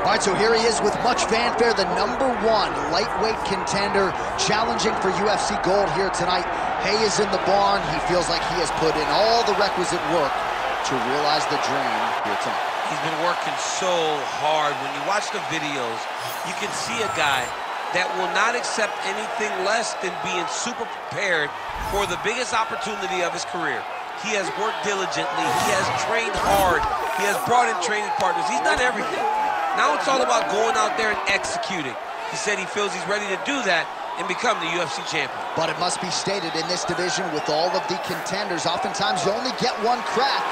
All right, so here he is with much fanfare, the #1 lightweight contender challenging for UFC gold here tonight. Hay is in the barn. He feels like he has put in all the requisite work to realize the dream here tonight. He's been working so hard. When you watch the videos, you can see a guy that will not accept anything less than being super prepared for the biggest opportunity of his career. He has worked diligently. He has trained hard. He has brought in training partners. He's done everything. Now it's all about going out there and executing. He said he feels he's ready to do that and become the UFC champion. But it must be stated, in this division, with all of the contenders, oftentimes you only get one crack.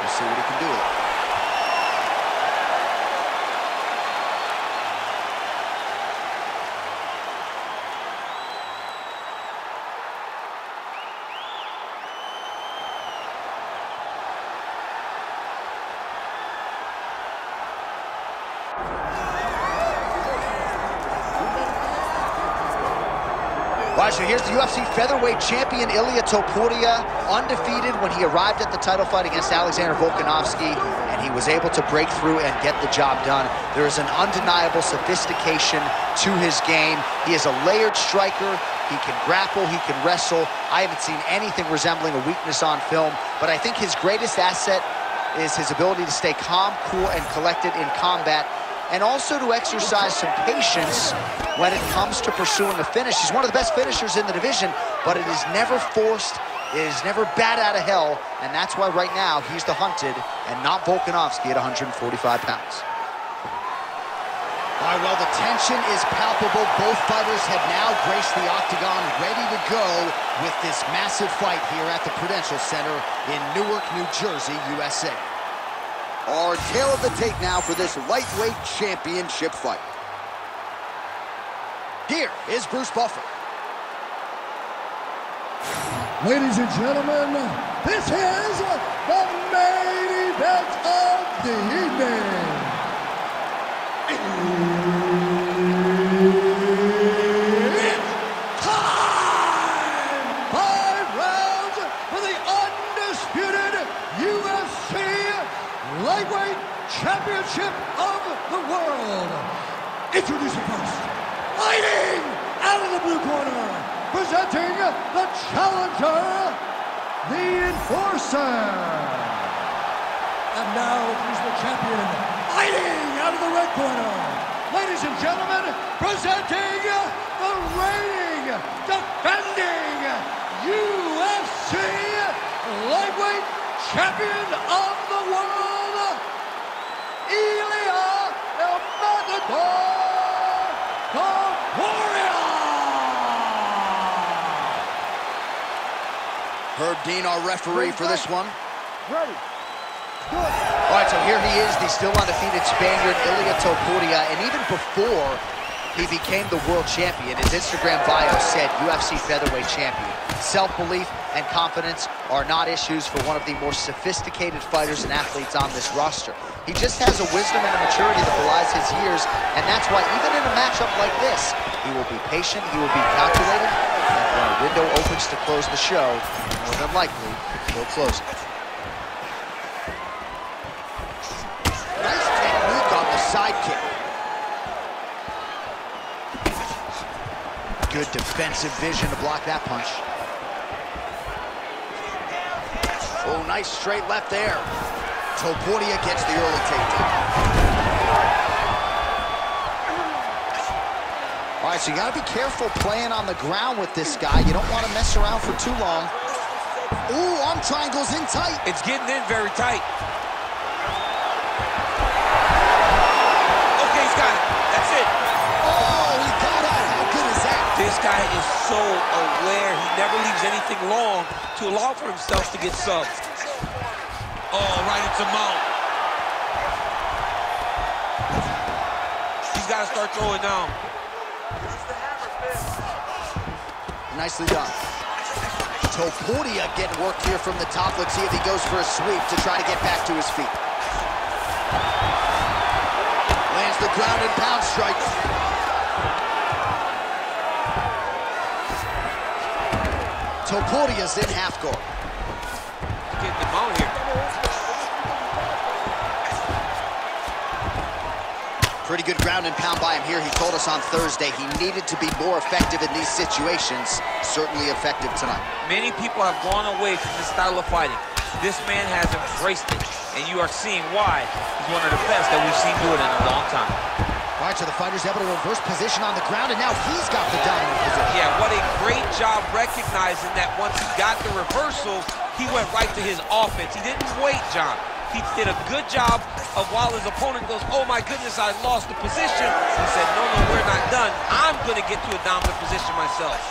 We'll see what he can do with it. All right, so here's the UFC featherweight champion, Ilia Topuria, undefeated when he arrived at the title fight against Alexander Volkanovski, and he was able to break through and get the job done. There is an undeniable sophistication to his game. He is a layered striker. He can grapple, he can wrestle. I haven't seen anything resembling a weakness on film, but I think his greatest asset is his ability to stay calm, cool, and collected in combat, and also to exercise some patience when it comes to pursuing a finish. He's one of the best finishers in the division, but it is never forced, it is never bad out of hell, and that's why right now he's the hunted and not Volkanovski at 145 pounds. All right, well, the tension is palpable. Both fighters have now graced the octagon, ready to go with this massive fight here at the Prudential Center in Newark, New Jersey, USA. Our tale of the tape now for this lightweight championship fight. Here is Bruce Buffer. Ladies and gentlemen, this is the main event of the evening. It's time! 5 rounds for the undisputed UFC Lightweight Championship of the World. Introducing first, fighting out of the blue corner, presenting the challenger, the Enforcer. And now he's the champion, fighting out of the red corner. Ladies and gentlemen, presenting the reigning, defending UFC Lightweight Champion of the World, Herb Dean, our referee for this one. Ready. Good. All right, so here he is, the still undefeated Spaniard, Ilia Topuria, and even before he became the world champion, his Instagram bio said UFC featherweight champion. Self-belief and confidence are not issues for one of the more sophisticated fighters and athletes on this roster. He just has a wisdom and a maturity that belies his years, and that's why even in a matchup like this, he will be patient, he will be calculated, and when a window opens to close the show, more than likely, he'll close it. Nice technique on the sidekick. Good defensive vision to block that punch. Oh, nice straight left there. Topuria gets the early takedown. All right, so you gotta be careful playing on the ground with this guy. You don't want to mess around for too long. Ooh, arm triangle's in tight. It's getting in very tight. Okay, he's got it. That's it. Oh, he got it. How good is that? This guy is so aware. He never leaves anything long to allow for himself to get subbed. Oh, right into mount. He's got to start throwing down. Nicely done. Topuria getting worked here from the top. Let's see if he goes for a sweep to try to get back to his feet. the ground and pound strikes. Topuria's in half guard. Getting the ball here. Pretty good ground and pound by him here. He told us on Thursday he needed to be more effective in these situations. Certainly effective tonight. Many people have gone away from this style of fighting. This man has embraced it, and you are seeing why he's one of the best that we've seen do it in a long time. All right, so the fighter's able to reverse position on the ground, and now he's got the dominant position. Yeah, what a great job recognizing that once he got the reversal, he went right to his offense. He didn't wait, John. He did a good job of while his opponent goes, oh my goodness, I lost the position. He said, no, no, we're not done. I'm gonna get to a dominant position myself.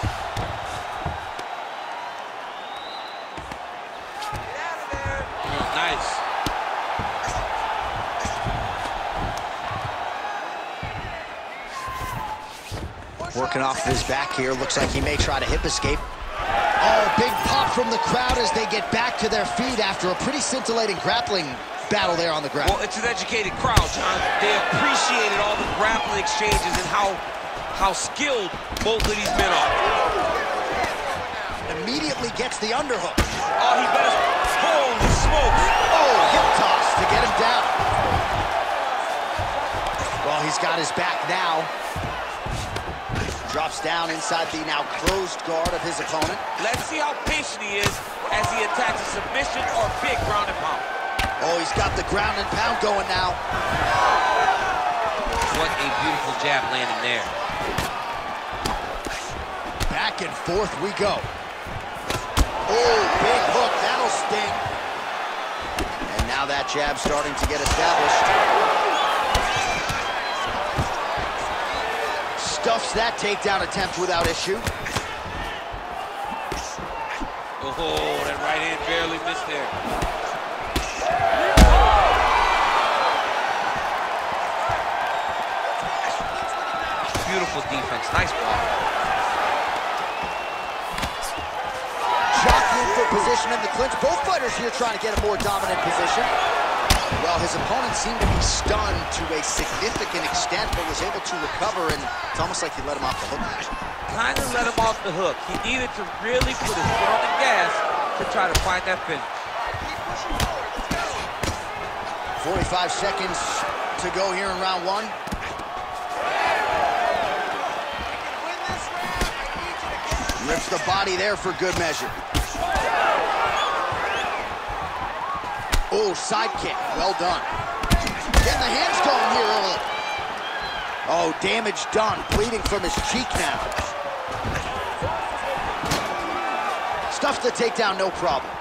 Working off of his back here. Looks like he may try to hip escape. Oh, big pop from the crowd as they get back to their feet after a pretty scintillating grappling battle there on the ground. Well, it's an educated crowd, John. They appreciated all the grappling exchanges and how skilled both of these men are. Immediately gets the underhook. Oh, he better... Holy smokes! Oh, hip toss to get him down. Well, he's got his back now. Drops down inside the now closed guard of his opponent. Let's see how patient he is as he attacks a submission or big ground and pound. Oh, he's got the ground and pound going now. What a beautiful jab landing there. Back and forth we go. Oh, big hook, that'll sting. And now that jab starting to get established. Stuffs that takedown attempt without issue. Oh, that right hand barely missed there. Beautiful defense, nice block. Jockeying for position in the clinch. Both fighters here trying to get a more dominant position. Well, his opponent seemed to be stunned to a significant extent, but was able to recover, and it's almost like he let him off the hook. Kind of let him off the hook. He needed to really put his foot on the gas to try to find that finish. 45 seconds to go here in round one. Rips the body there for good measure. Oh, side kick. Well done. Getting the hands going here early. Oh, damage done. Bleeding from his cheek now. Stuffs the takedown, no problem.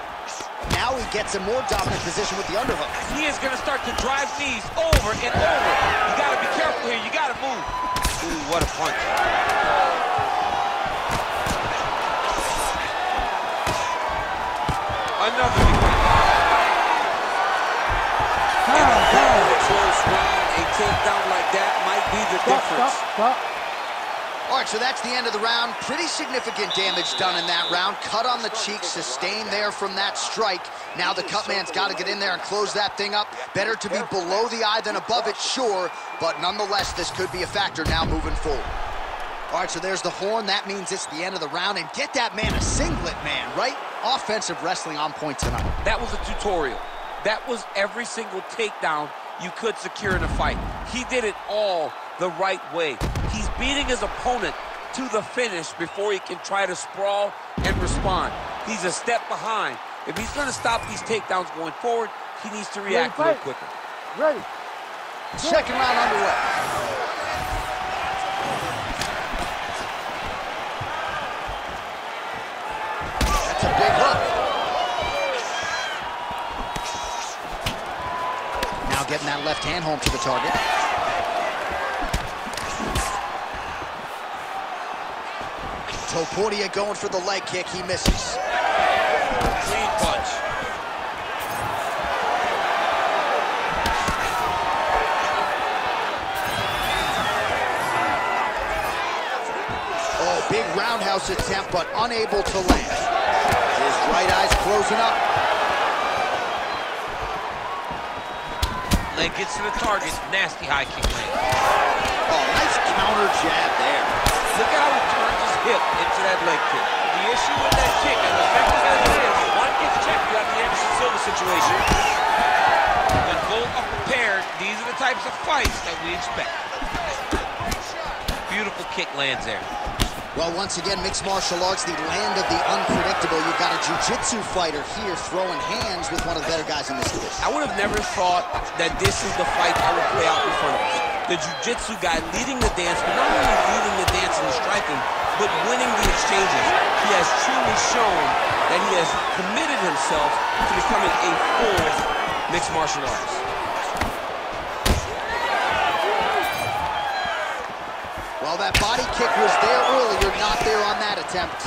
Now he gets a more dominant position with the underhook. He is going to start to drive these over and over. You got to be careful here. You got to move. Ooh, what a punch. Another big punch. Close round, a takedown like that might be the difference. All right, so that's the end of the round. Pretty significant damage done in that round. Cut on the cheek, sustained there from that strike. Now the cut man's got to get in there and close that thing up. Better to be below the eye than above it, sure. But nonetheless, this could be a factor now moving forward. All right, so there's the horn. That means it's the end of the round. And get that man a singlet, man, right? Offensive wrestling on point tonight. That was a tutorial. That was every single takedown you could secure in a fight. He did it all the right way. He's beating his opponent to the finish before he can try to sprawl and respond. He's a step behind. If he's gonna stop these takedowns going forward, he needs to react a little quicker. Ready. Second round underway. That's a big hook. Getting that left hand home to the target. Topuria going for the leg kick. He misses. Clean punch. Oh, big roundhouse attempt, but unable to land. His right eye's closing up. leg gets to the target. Nasty high kick land. Oh, nice counter jab there. Look how he turns his hip into that leg kick. The issue with that kick, as effective as it is, one gets checked. You got the Anderson Silva situation. When both are prepared, these are the types of fights that we expect. Beautiful kick lands there. Well, once again, mixed martial arts, the land of the unpredictable. You've got a jiu-jitsu fighter here throwing hands with one of the better guys in this division. I would have never thought that this is the fight that would play out in front of us. The jiu-jitsu guy leading the dance, but not only leading the dance and striking, but winning the exchanges. He has truly shown that he has committed himself to becoming a full mixed martial artist. Well, that body kick was there earlier, not there on that attempt.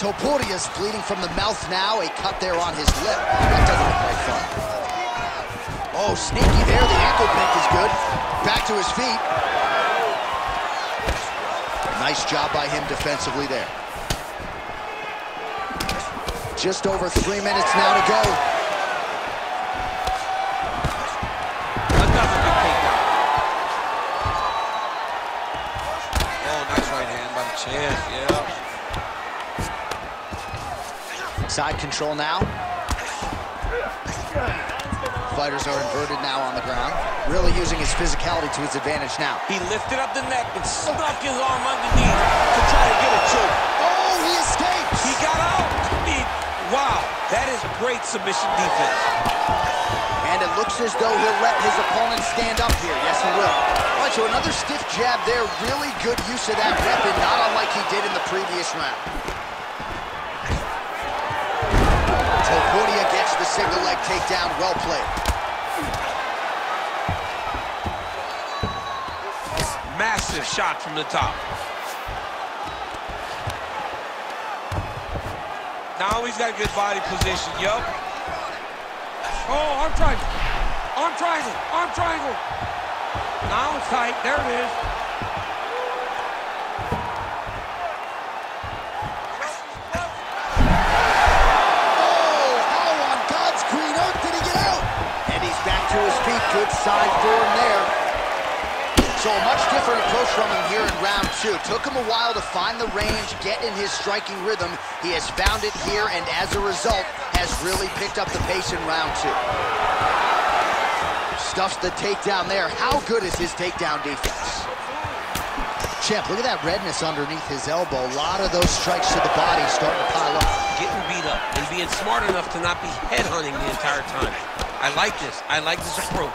Topuria's bleeding from the mouth now. A cut there on his lip. That doesn't look like fun. Oh, sneaky there. The ankle pick is good. Back to his feet. Nice job by him defensively there. Just over 3 minutes now to go. Side control now. Fighters are inverted now on the ground. Really using his physicality to his advantage now. He lifted up the neck and stuck his arm underneath to try to get a choke. Oh, he escapes! He got out! Wow, that is great submission defense. And it looks as though he'll let his opponent stand up here. Yes, he will. All right, so another stiff jab there. Really good use of that weapon, not unlike he did in the previous round. Topuria gets the single leg takedown, well played. Massive shot from the top. Now he's got good body position, yup. Oh, arm triangle. Arm triangle, arm triangle. Now it's tight, there it is. To his feet, good side form there. So a much different approach from him here in round two. Took him a while to find the range, get in his striking rhythm. He has found it here, and as a result, has really picked up the pace in round two. Stuffs the takedown there. How good is his takedown defense? Champ, look at that redness underneath his elbow. A lot of those strikes to the body starting to pile up. Getting beat up and being smart enough to not be headhunting the entire time. I like this. I like this approach.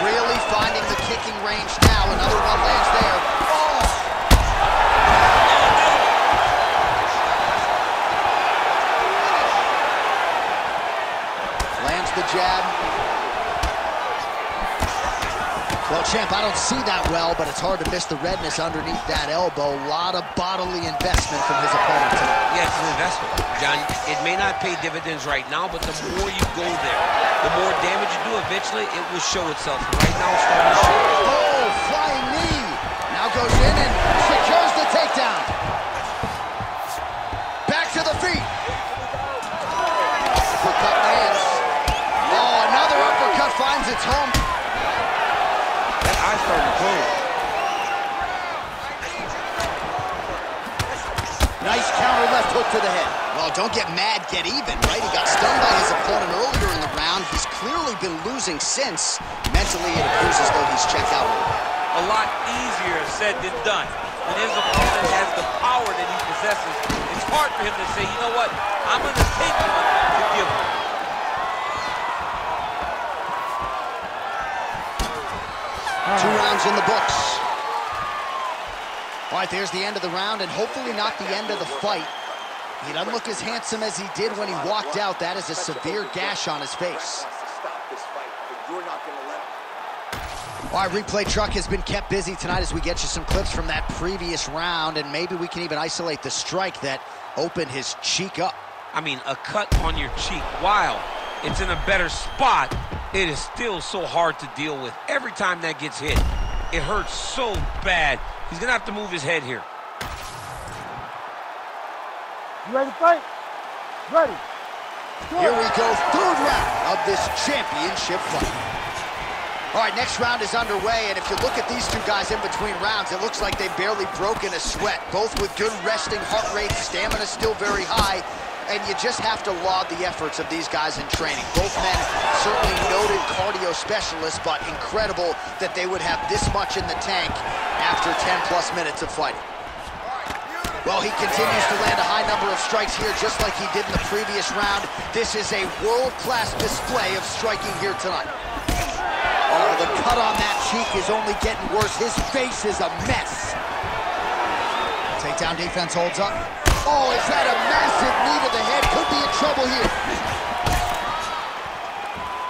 Really finding the kicking range now. Another one lands there. Oh! Lands the jab. Well, champ, I don't see that well, but it's hard to miss the redness underneath that elbow. A lot of bodily investment from his opponent tonight. Yeah, it's an investment, John. It may not pay dividends right now, but the more you go there, the more damage you do, eventually it will show itself. Right now, it's starting to show. Oh, flying knee. Now goes in and secures the takedown. Back to the feet. Uppercut lands. Oh, another uppercut finds its home. That eye started to close. Nice counter left hook to the head. Well, don't get mad, get even, right? He got stunned by his opponent earlier in the round. He's clearly been losing since. Mentally, it appears as though he's checked out. A lot easier said than done. When his opponent has the power that he possesses, it's hard for him to say, you know what, I'm going to take one to give him. Two rounds in the books. All right, there's the end of the round, and hopefully not the end of the fight. He doesn't look as handsome as he did when he walked out. That is a severe gash on his face. All right, replay truck has been kept busy tonight as we get you some clips from that previous round, and maybe we can even isolate the strike that opened his cheek up. I mean, a cut on your cheek. Wow. It's in a better spot. It is still so hard to deal with. Every time that gets hit, it hurts so bad. He's gonna have to move his head here. You ready to fight? Ready. Here we go, third round of this championship fight. All right, next round is underway, and if you look at these two guys in between rounds, it looks like they've barely broken a sweat, both with good resting heart rates, stamina still very high, and you just have to laud the efforts of these guys in training. Both men certainly noted cardio specialists, but incredible that they would have this much in the tank after 10-plus minutes of fighting. Well, he continues to land a high number of strikes here, just like he did in the previous round. This is a world-class display of striking here tonight. Oh, the cut on that cheek is only getting worse. His face is a mess. Takedown defense holds up. Oh, is that a massive knee to the head? Could be in trouble here.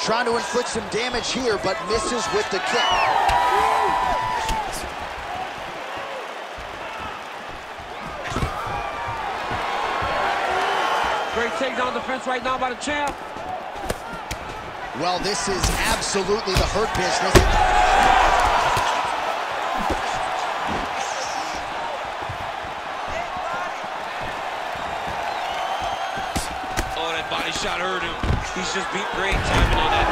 Trying to inflict some damage here, but misses with the kick. Takedown defense right now by the champ. Well, this is absolutely the Hurt Business. Oh, that body shot hurt him. He's just beat great timing on that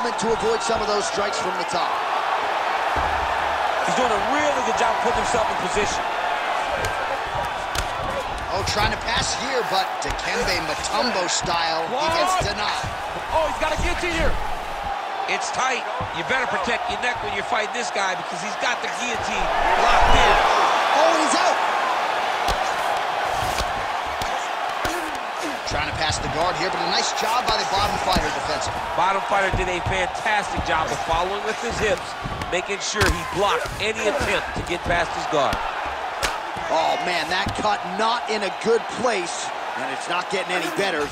double leg. Nice movement to avoid some of those strikes from the top. He's doing a really good job putting himself in position. Oh, trying to pass here, but Dikembe Mutombo style, he gets denied. Oh, he's got to get to here. It's tight. You better protect your neck when you fight this guy because he's got the guillotine locked in. Oh, he's out. Trying to pass the guard here, but a nice job by the bottom fighter defensively. Bottom fighter did a fantastic job of following with his hips, making sure he blocked any attempt to get past his guard. Oh, man, that cut not in a good place, and it's not getting any better.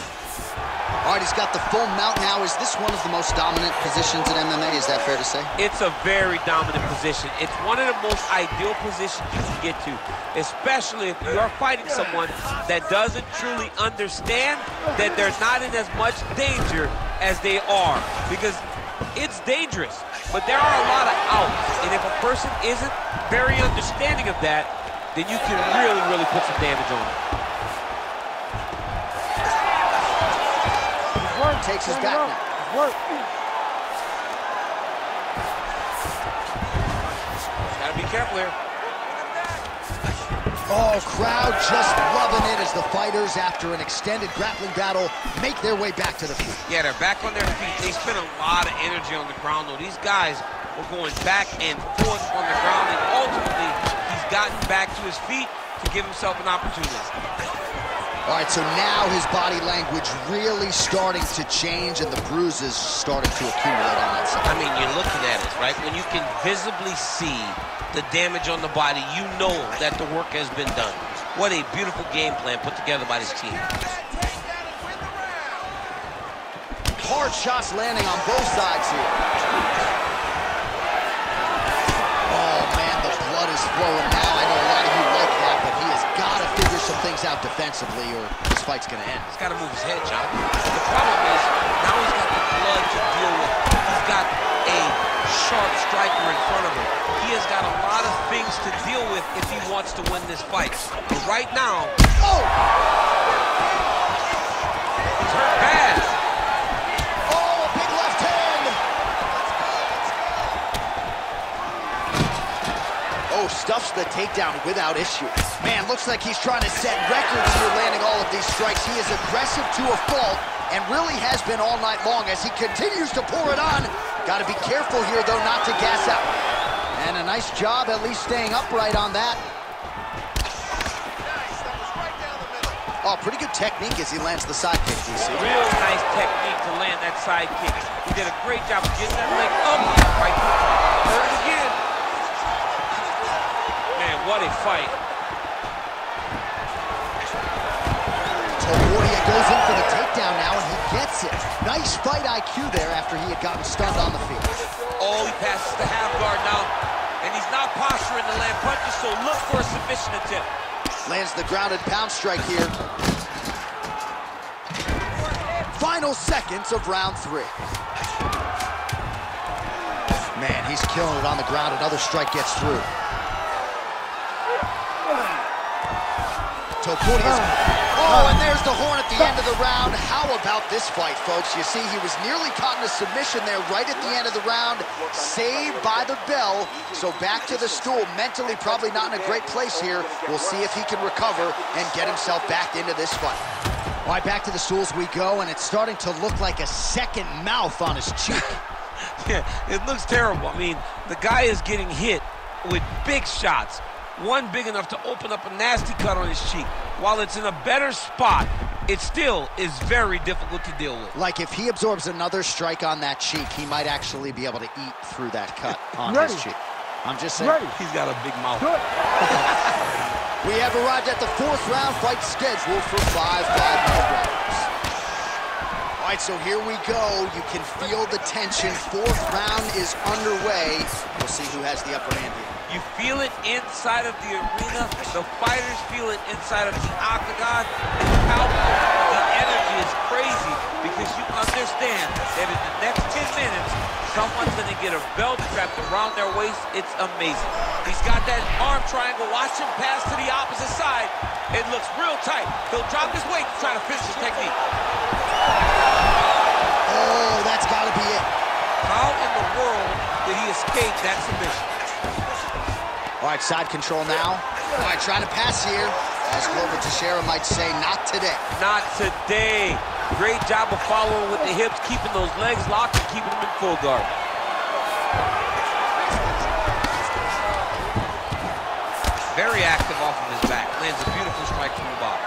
All right, he's got the full mount now. Is this one of the most dominant positions in MMA? Is that fair to say? It's a very dominant position. It's one of the most ideal positions you can get to, especially if you are fighting someone that doesn't truly understand that they're not in as much danger as they are, because it's dangerous, but there are a lot of outs, and if a person isn't very understanding of that, then you can really, put some damage on him. Work takes his back now. Work. Gotta be careful here. Oh, crowd just loving it as the fighters, after an extended grappling battle, make their way back to the feet. Yeah, they're back on their feet. They spent a lot of energy on the ground, though. These guys were going back and forth on the ground, and ultimately, gotten back to his feet to give himself an opportunity. All right, so now his body language really starting to change and the bruises starting to accumulate on that side. I mean, you're looking at it, right? When you can visibly see the damage on the body, you know that the work has been done. What a beautiful game plan put together by this team. Hard shots landing on both sides here. Flowing now. I know a lot of you like that, but he has got to figure some things out defensively or this fight's going to end. He's got to move his head, John. The problem is, now he's got the blood to deal with. He's got a sharp striker in front of him. He has got a lot of things to deal with if he wants to win this fight. But right now... Oh! He's hurt bad. Oh, a big left hand! Oh, stuffs the takedown without issue. Man, looks like he's trying to set records here, landing all of these strikes. He is aggressive to a fault and really has been all night long as he continues to pour it on. Got to be careful here, though, not to gas out. And a nice job at least staying upright on that. Nice, that was right down the middle. Oh, pretty good technique as he lands the side kick, DC. Real nice technique to land that side kick. He did a great job of getting that leg up. Right there it again. What a fight. Topuria goes in for the takedown now, and he gets it. Nice fight IQ there after he had gotten stunned on the field. Oh, he passes the half guard now, and he's not posturing to land punches, so look for a submission attempt. Lands the grounded pound strike here. Final seconds of round three. Man, he's killing it on the ground. Another strike gets through. Topuria's. Oh, and there's the horn at the end of the round. How about this fight, folks? You see, he was nearly caught in a submission there right at the end of the round. Saved by the bell. So back to the stool. Mentally, probably not in a great place here. We'll see if he can recover and get himself back into this fight. All right, back to the stools we go, and it's starting to look like a second mouth on his cheek. Yeah, it looks terrible. I mean, the guy is getting hit with big shots. One big enough to open up a nasty cut on his cheek. While it's in a better spot, it still is very difficult to deal with. Like if he absorbs another strike on that cheek, he might actually be able to eat through that cut on his cheek. I'm just saying. He's got a big mouth. We have arrived at the fourth round fight scheduled for five rounds. All right, so here we go. You can feel the tension. Fourth round is underway. We'll see who has the upper hand here. You feel it inside of the arena. The fighters feel it inside of the octagon. The energy is crazy because you understand that in the next 10 minutes, someone's going to get a belt strapped around their waist. It's amazing. He's got that arm triangle. Watch him pass to the opposite side. It looks real tight. He'll drop his weight to try to finish his technique. Oh, that's got to be it. How in the world did he escape that submission? All right, side control now. All right, trying to pass here. As Glover Teixeira might say, not today. Not today. Great job of following with the hips, keeping those legs locked and keeping them in full guard. Very active off of his back. Lands a beautiful strike from the bottom.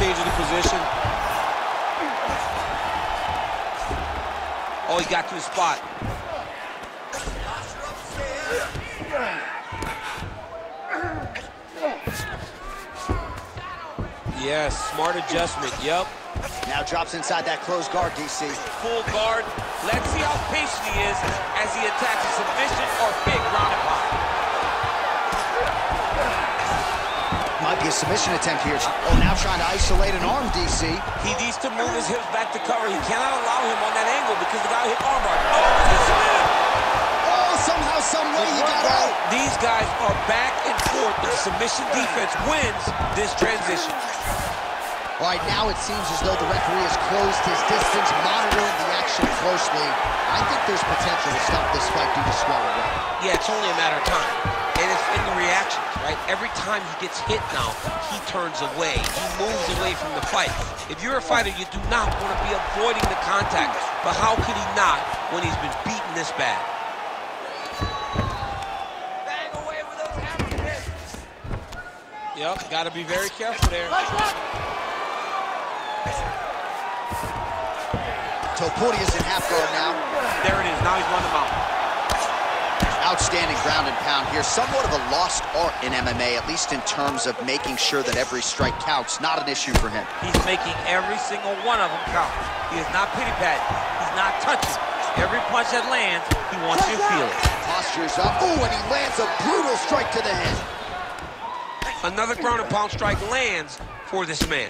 Changing the position. Oh, he got to his spot. Yes, smart adjustment, yep. Now drops inside that closed guard, DC. Full guard. Let's see how patient he is as he attacks a submission or big rounded pop. Might be a submission attempt here. Oh, now trying to isolate an arm, DC. He needs to move his hips back to cover. He cannot allow him on that angle because the guy hit armbar. Oh, somehow, someway, he got out. These guys are back and forth. The submission defense wins this transition. All right, now it seems as though the referee has closed his distance, monitoring the action closely. I think there's potential to stop this fight due to smaller round. Yeah, it's only a matter of time. And it's in the reactions, right? Every time he gets hit now, he turns away. He moves away from the fight. If you're a fighter, you do not want to be avoiding the contact. But how could he not when he's been beaten this bad? Bang away with those hammer hits. Yep, got to be very careful there. Topuria's in half guard now. There it is. Now he's running out. Outstanding ground and pound here. Somewhat of a lost art in MMA, at least in terms of making sure that every strike counts. Not an issue for him. He's making every single one of them count. He is not pity-patting. He's not touching. Every punch that lands, he wants you to feel it. Postures up. Oh, and he lands a brutal strike to the head. Another ground and pound strike lands for this man.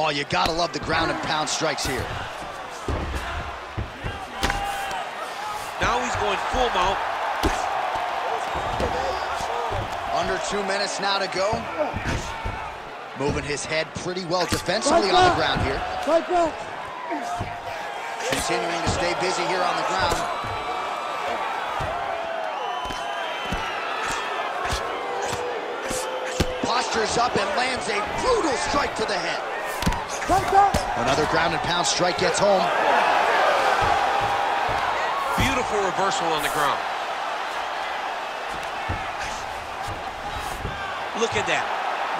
Oh, you gotta love the ground and pound strikes here. Now he's going full mount. Under 2 minutes now to go. Moving his head pretty well defensively on the ground here. Continuing to stay busy here on the ground. Postures up and lands a brutal strike to the head. Another ground and pound strike gets home. Beautiful reversal on the ground. Look at that.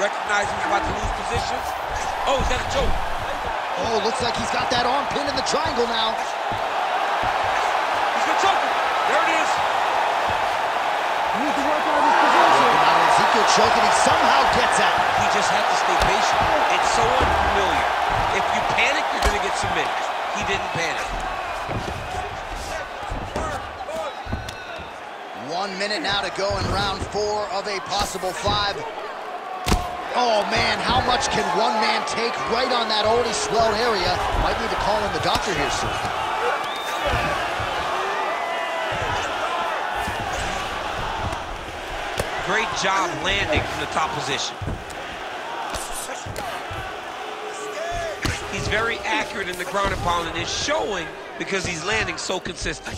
Recognizing he's about to lose position. Oh, he's got a choke. Oh, looks like he's got that arm pinned in the triangle now. He's gonna choke him. There it is. He needs to work on his position. He's choking. He somehow gets out. He just had to stay patient. It's so unfamiliar. If you panic, you're going to get submitted. He didn't panic. 1 minute now to go in round four of a possible five. Oh, man, how much can one man take right on that already swelled area? Might need to call in the doctor here soon. great job landing from the top position. He's very accurate in the ground and pound, and it's showing because he's landing so consistently.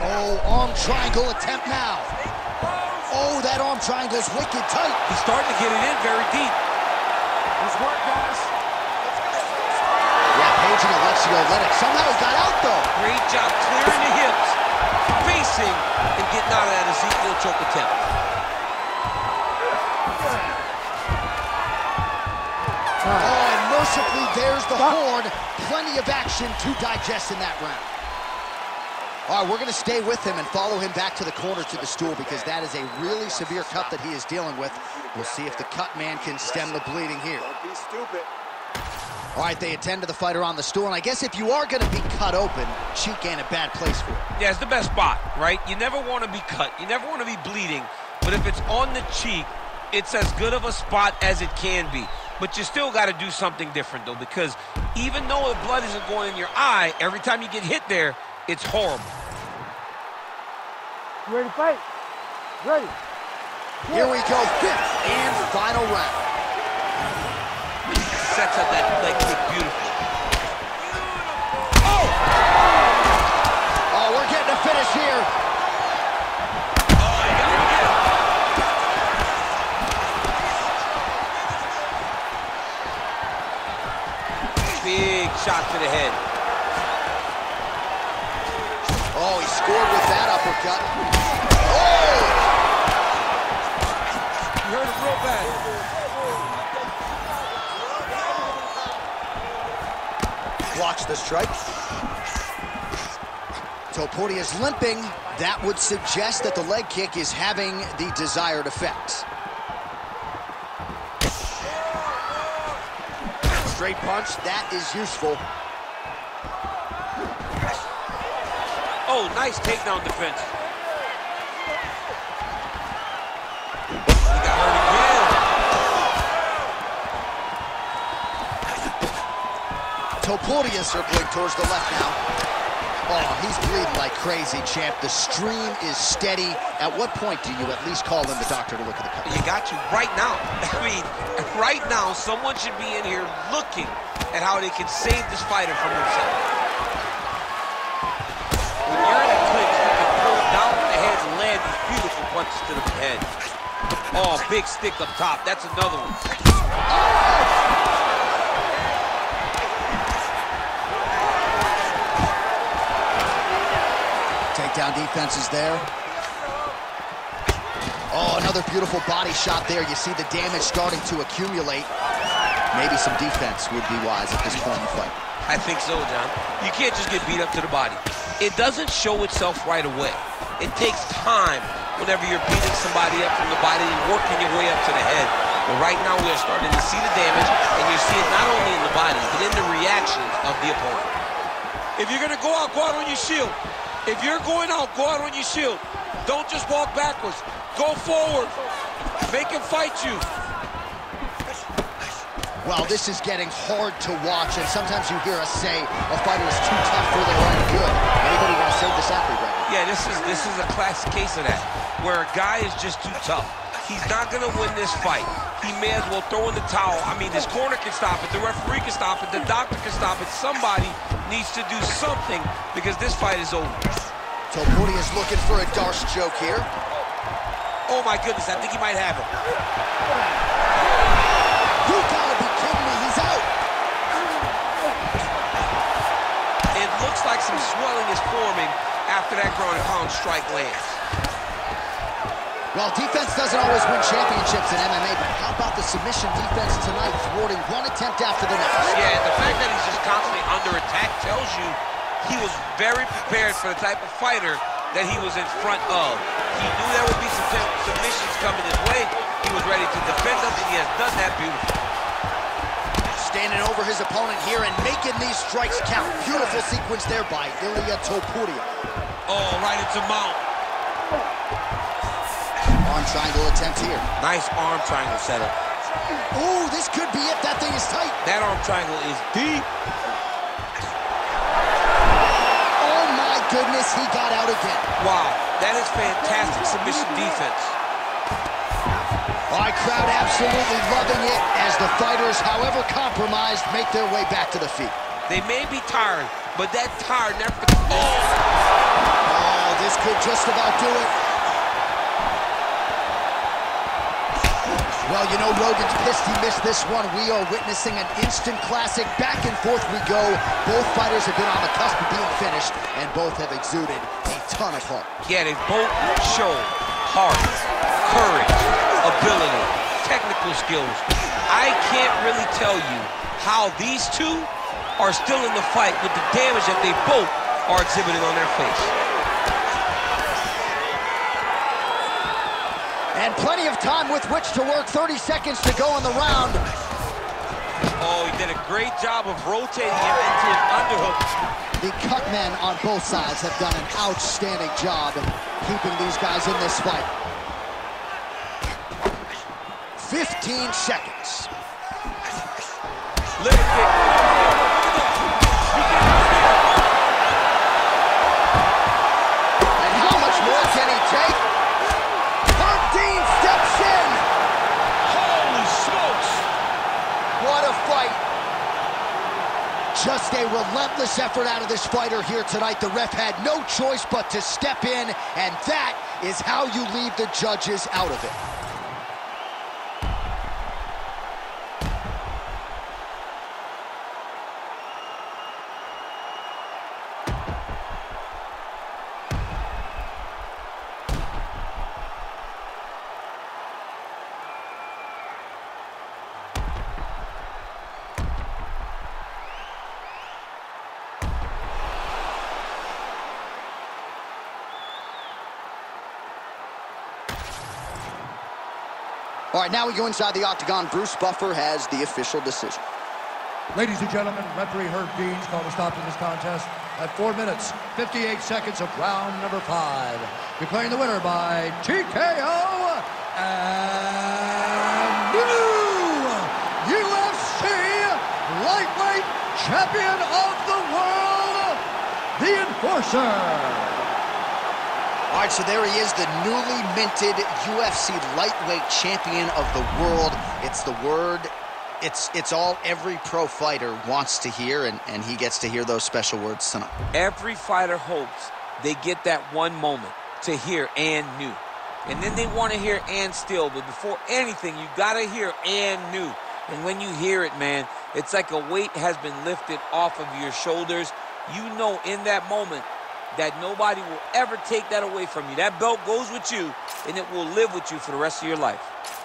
Oh, arm triangle attempt now. Oh, that arm triangle is wicked tight. He's starting to get it in very deep. Nice work, guys. Yeah, Page and Alexio let it. Somehow he got out, though. Great job clearing the hips, facing, and getting out of that Ezekiel choke attempt. Oh, and mercifully, there's the horn. Plenty of action to digest in that round. All right, we're going to stay with him and follow him back to the corner to the stool because that is a really severe cut that he is dealing with. We'll see if the cut man can stem the bleeding here. Don't be stupid. All right, they attend to the fighter on the stool, and I guess if you are going to be cut open, cheek ain't a bad place for it. Yeah, it's the best spot, right? You never want to be cut. You never want to be bleeding, but if it's on the cheek, it's as good of a spot as it can be. But you still got to do something different, though, because even though the blood isn't going in your eye, every time you get hit there, it's horrible. You ready to fight? Ready. Here we go, fifth and final round. Sets up that leg kick beautifully. Oh! Oh, we're getting a finish here. Oh, I got him again. Big shot to the head. Oh, he scored with that uppercut. Oh! You heard it real bad. Blocks the strike. Topuria is limping. That would suggest that the leg kick is having the desired effect. Straight punch, that is useful. Oh, nice takedown defense. He got hurt again. Topuria circling towards the left now. Oh, he's bleeding like crazy, champ. The stream is steady. At what point do you at least call in the doctor to look at the cut? You got you right now. I mean, right now, someone should be in here looking at how they can save this fighter from himself. Punches to the head. Oh, big stick up top. That's another one. Oh! Takedown defense is there. Oh, another beautiful body shot there. You see the damage starting to accumulate. Maybe some defense would be wise at this point in the fight. I think so, John. You can't just get beat up to the body. It doesn't show itself right away. It takes time. Whenever you're beating somebody up from the body and working your way up to the head. But right now we're starting to see the damage, and you see it not only in the body, but in the reaction of the opponent. If you're gonna go out on your shield. If you're going out, go out on your shield. Don't just walk backwards. Go forward. Make him fight you. Well, this is getting hard to watch, and sometimes you hear us say a fighter is too tough for their own good. Anybody gonna save this athlete right now? Yeah, this is a classic case of that, where a guy is just too tough. He's not gonna win this fight. He may as well throw in the towel. I mean, this corner can stop it, the referee can stop it, the doctor can stop it. Somebody needs to do something because this fight is over. Topuria is looking for a Darce choke here. Oh my goodness, I think he might have it. You gotta be kidding me, he's out. It looks like some swelling is forming after that ground and pound strike lands. Well, defense doesn't always win championships in MMA, but how about the submission defense tonight, thwarting one attempt after the next? Yeah, the fact that he's just constantly under attack tells you he was very prepared for the type of fighter that he was in front of. He knew there would be some submissions coming his way. He was ready to defend them, and he has done that beautifully. Standing over his opponent here and making these strikes count. Beautiful sequence there by Ilia Topuria. Oh, right into mount. Arm triangle attempt here. Nice arm triangle setup. Ooh, this could be it. That thing is tight. That arm triangle is deep. Oh, my goodness, he got out again. Wow, that is fantastic submission defense. My crowd absolutely loving it as the fighters, however compromised, make their way back to the feet. They may be tired, but that tired never... Oh! Oh, this could just about do it. Well, you know, Rogan's pissed he missed this one. We are witnessing an instant classic. Back and forth we go. Both fighters have been on the cusp of being finished, and both have exuded a ton of heart. Yeah, they both show heart, courage, ability, technical skills. I can't really tell you how these two are still in the fight with the damage that they both are exhibiting on their face. And plenty of time with which to work, 30 seconds to go in the round. Oh, he did a great job of rotating him into an underhook. The cut men on both sides have done an outstanding job of keeping these guys in this fight. 15 seconds. Lift kick. Just a relentless effort out of this fighter here tonight. The ref had no choice but to step in, and that is how you leave the judges out of it. All right, now we go inside the octagon. Bruce Buffer has the official decision. Ladies and gentlemen, referee Herb Dean's called a stop to this contest at 4 minutes, 58 seconds of round number 5. Declaring the winner by TKO and new UFC lightweight champion of the world, the Enforcer. All right, so there he is, the newly minted UFC lightweight champion of the world. It's the word, it's all every pro fighter wants to hear, and he gets to hear those special words tonight. Every fighter hopes they get that one moment to hear "and new." And then they want to hear "and still," but before anything, you got to hear "and new." And when you hear it, man, it's like a weight has been lifted off of your shoulders. You know in that moment that nobody will ever take that away from you. That belt goes with you, and it will live with you for the rest of your life.